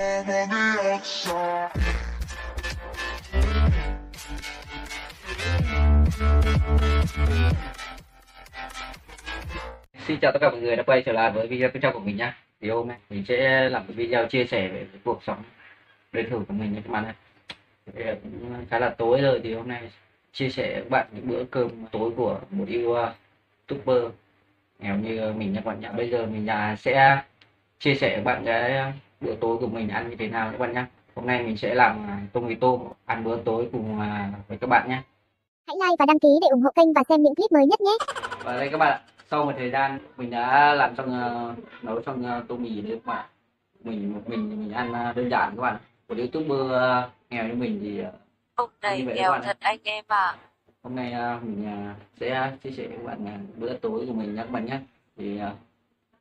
Xin chào tất cả mọi người đã quay trở lại với video tiếp theo của mình nhé. Thì hôm nay mình sẽ làm một video chia sẻ về cuộc sống đời thường của mình nhé các bạn ạ. Cũng khá là tối rồi, thì hôm nay chia sẻ với các bạn những bữa cơm tối của một youtuber nghèo như mình nhé các bạn nhé. Bây giờ mình sẽ chia sẻ với bạn cái bữa tối của mình ăn như thế nào các bạn nhé. Hôm nay mình sẽ làm tôm mì tôm ăn bữa tối cùng với các bạn nhé. Hãy like và đăng ký để ủng hộ kênh và xem những clip mới nhất nhé. Và đây các bạn ạ, sau một thời gian mình đã làm xong nấu xong tô mì đấy các bạn. Mình ăn đơn giản các bạn. Của youtuber nghèo như mình thì ông này nghèo thật anh em ạ. Hôm nay mình sẽ chia sẻ với các bạn bữa tối của mình nhé các bạn nhé. Thì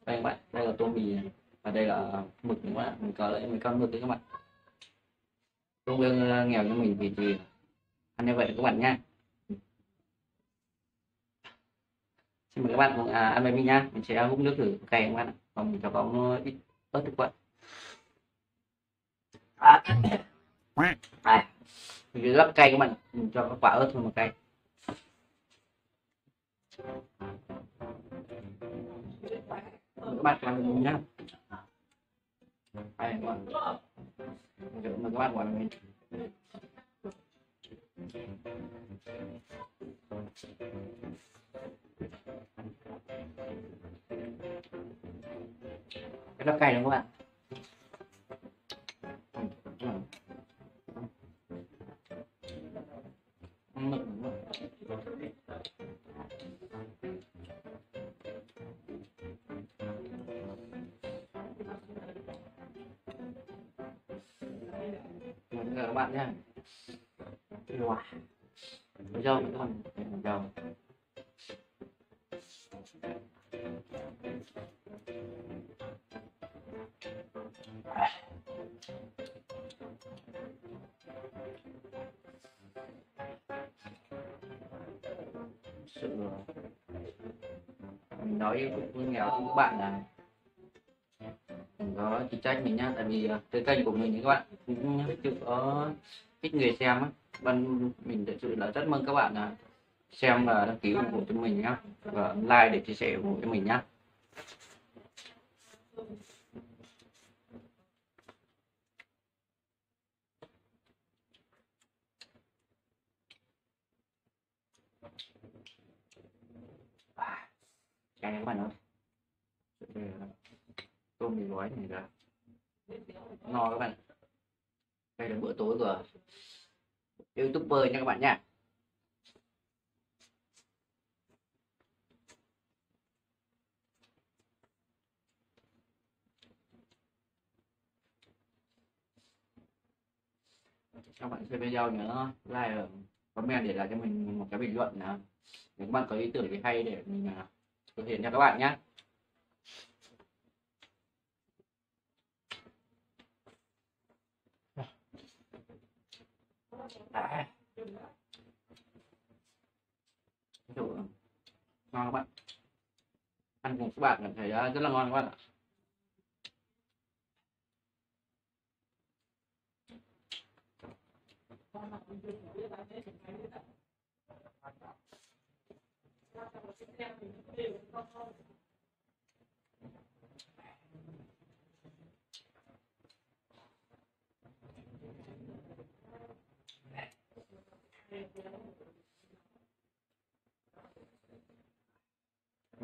đây các bạn, đây là tô mì và đây là mực các bạn. Mình có lấy mấy con mực đấy các bạn. Youtuber nghèo như mình thì ăn như vậy các bạn nhé. Xin mời các bạn cùng ăn với mình nha. Mình sẽ hút nước thử cay các bạn ạ. Và mình cho có ít ớt các bạn. Mình rất cay các bạn. Mình cho có quả ớt thôi mà cay. Các bạn ăn với mình nha. Đây các bạn. Mời các bạn gọi mình. Cái nó cay đúng không ạ? Mình các bạn nhé. Wow. Bây giờ mình còn đầu. Sự mình nói cũng nghèo với các bạn là mình có chính trách mình nhá, tại vì cái kênh của mình thì các bạn cũng chưa có ít người xem á. Mình thật sự là rất mừng các bạn là xem và đăng ký ủng hộ cho mình nhá, và like để chia sẻ ủng hộ cho mình nhá. Cái này các bạn ơi, tôm mì gói này ra no các bạn. Đây là bữa tối của youtuber nha các bạn nha. Các bạn xem video nhớ like, comment để lại cho mình một cái bình luận nào. Nếu các bạn có ý tưởng gì hay để mình thực hiện cho các bạn nhé. Ngon các bạn, ăn cùng các bạn cảm thấy rất là ngon các bạn ạ.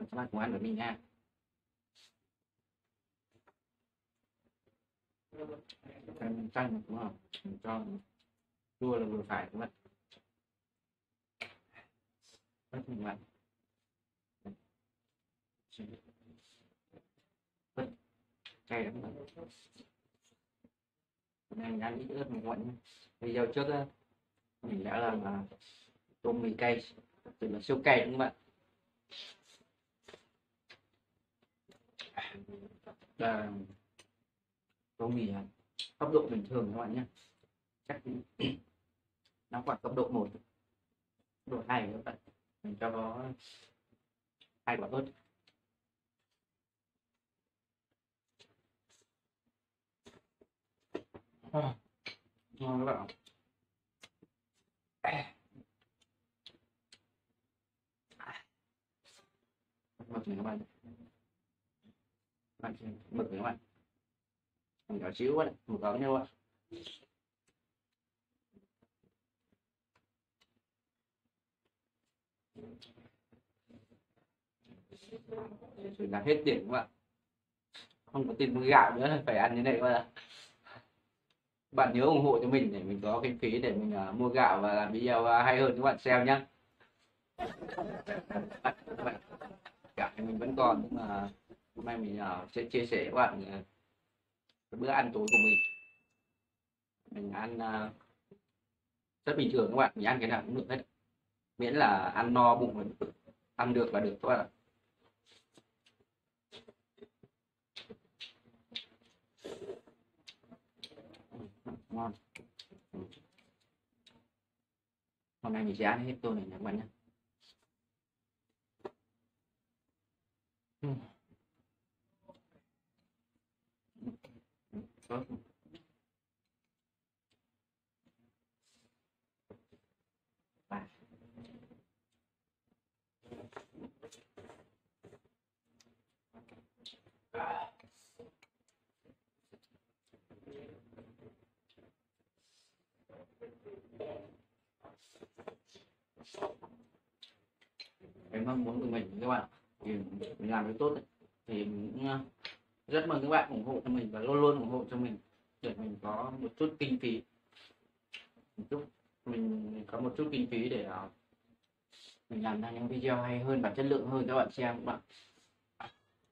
Các bạn cùng ăn với mình nha. Mình chanh đúng không? Mình cho chua là vừa phải các bạn. Bất mình bạn. Bất cay lắm bạn. Này mình ăn ít ớt mình quận. Video trước mình đã làm tôm mì cay, từ là siêu cay đúng không bạn? Là có mì cấp độ bình thường các bạn nhé, chắc nó khoảng cấp độ 1 cấp độ 2 các bạn. Mình cho nó 2 quả ớt. Ngon các bạn. Mực này các bạn. Mực này các bạn. Mực nhỏ xíu quá này, mực nhỏ nhau ạ. Rồi là hết điểm các bạn. Không có tiền mua gạo nữa, phải ăn như này các bạn. Bạn nhớ ủng hộ cho mình để mình có kinh phí để mình mua gạo và làm video hay hơn các bạn xem nhé. Gạo thì mình vẫn còn, nhưng mà hôm nay mình sẽ chia sẻ các bạn bữa ăn tối của mình. Mình ăn rất bình thường các bạn, mình ăn cái nào cũng được hết, miễn là ăn no bụng mình, ăn được là được các bạn ạ. Ngon. Hôm nay mình sẽ ăn hết tô này các bạn nhé. Cái mong muốn của mình các bạn thì mình làm được tốt đấy. Thì mình cũng rất mừng các bạn ủng hộ cho mình và luôn luôn ủng hộ cho mình để mình có một chút kinh phí, để mình làm ra những video hay hơn và chất lượng hơn các bạn xem các bạn.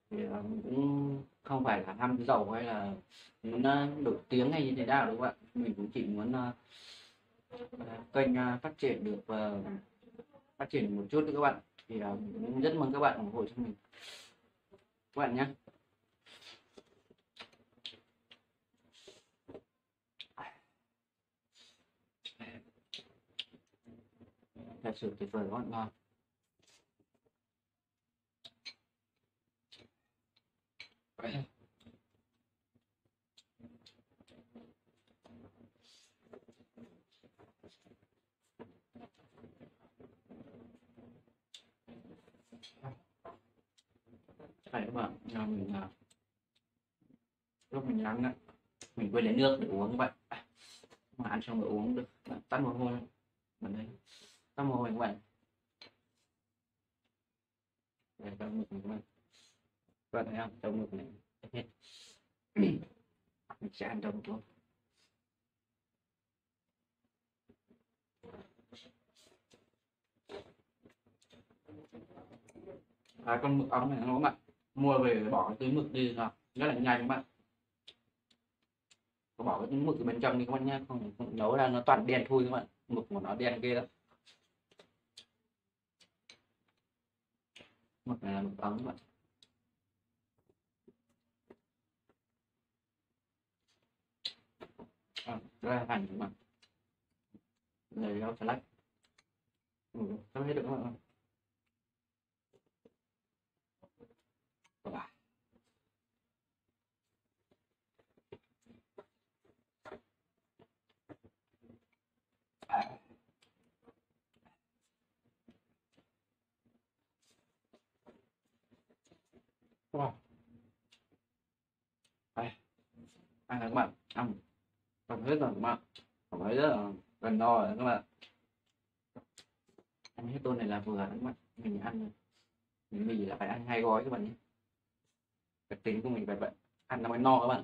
Thì mình cũng không phải là ham giàu hay là muốn nổi tiếng hay như thế nào đúng không ạ, mình cũng chỉ muốn kênh phát triển được và phát triển một chút nữa các bạn. Thì mình rất mừng các bạn ủng hộ cho mình các bạn nhé. Thật sự tuyệt vời các bạn ngon. Đấy các bạn, mình lúc mình ăn á, mình quên lấy nước để uống các bạn, mà ăn xong rồi uống được, tắt mồ hôi, mình đây, tắt mồ hôi các bạn, đây trong ngực các bạn, thấy không, trong ngực này, mình sẽ ăn trong luôn. Con mực ống này nó các bạn mua về bỏ cái túi mực đi là rất là nhanh các bạn, có bỏ cái túi mực ở bên trong đi các bạn nhé, không nấu ra nó toàn đen thui các bạn, mực của nó đen kia đó. Mực này là mực ống các bạn. Ra hành các bạn, này rau xà lách, không hết được các bạn. Wow. Ăn các bạn, ăn còn hết rồi các bạn, cảm thấy rất là gần no rồi các bạn. Ăn hết tô này là vừa các bạn, mình ăn mì là phải ăn 2 gói các bạn nhé. Cái tính của mình phải vậy, ăn nó mới no các bạn.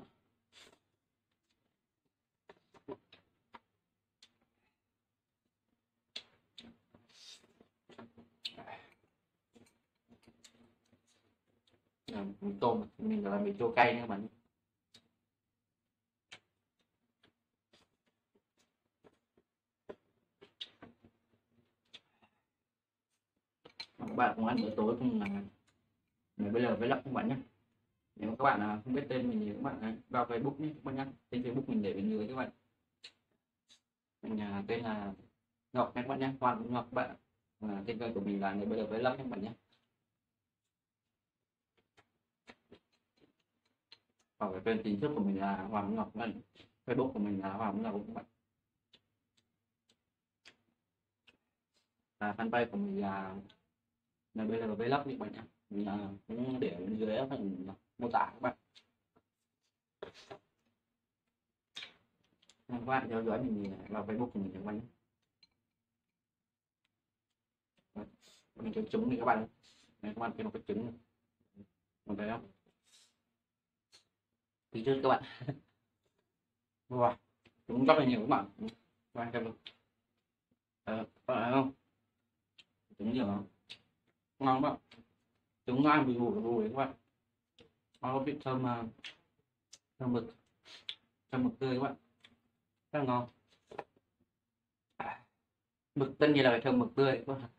Mì tôm, mình gọi là mì chua cay nha các bạn. Các bạn cũng ăn bữa tối cùng là mình bây giờ với lọc các bạn nhé. Nếu các bạn không biết tên mình thì các bạn vào Facebook nhé các bạn nhé. Tên Facebook mình để bên dưới các bạn. Mình tên là Ngọc các bạn nhé, Hoàng Ngọc các bạn. Và tên kênh của mình là người bây giờ với lọc các bạn nhé. Và cái tên chính thức của mình là Hoàng Ngọc Ngân. Facebook của mình là Hoàng Cũng Là Cũng các bạn. Và fanpage của mình là NBL Vlog các bạn nhé. Mình cũng để bên dưới phần mô tả các bạn. Các bạn theo dõi mình vào Facebook của mình các bạn nhé. Mình cho trứng thì các bạn. Này các bạn thấy một cái trứng. Còn thấy không? Tí trước các bạn. Wow, cũng rất là nhiều các bạn. Các bạn thấy không? Trứng nhiều không? Ngon không? Trứng ngon bùi bùi các bạn. Nó có vị thơm mực. Thơm mực tươi các bạn. Rất là ngon. Mực tất nhiên là phải thơm mực tươi các bạn.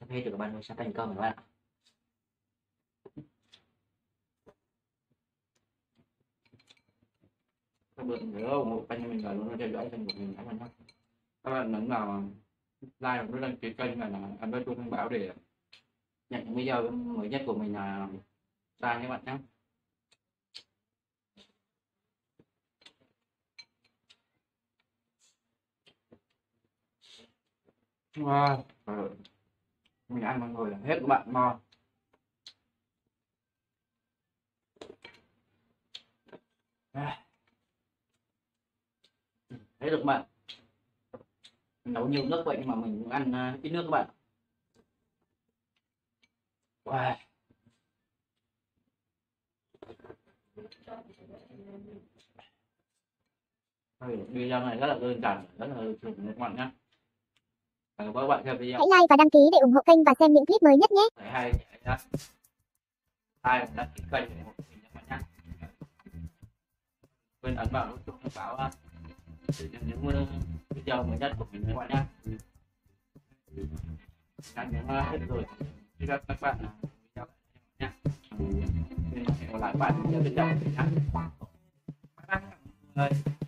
Sắp hết được các bạn, sắp thành công các bạn ạ. Các bạn nhớ ủng hộ kênh mình rồi, luôn theo dõi kênh của mình các bạn nhé. Các bạn nhấn vào like và đăng ký kênh và ấn vào chuông thông báo để nhận những video mới nhất của mình là ra các bạn nhé. Wow, mình ăn mọi người là hết các bạn ngon. Thấy được bạn. Mình nấu nhiều nước vậy nhưng mà mình cũng ăn ít nước các bạn. Wow. Video này rất là đơn giản, rất là đơn giản các bạn nhé. Hãy like và đăng ký để ủng hộ kênh và xem những clip mới nhất nhé. Hãy đăng ký kênh để ủng hộ kênh các bạn nhé. Quên ấn vào nút chuông thông báo để nhận những video mới nhất của mình các bạn nhé. Đã đến hết rồi. Xin chào các bạn nhé. Hẹn gặp lại các bạn trong video tiếp theo nhé. Bye bye.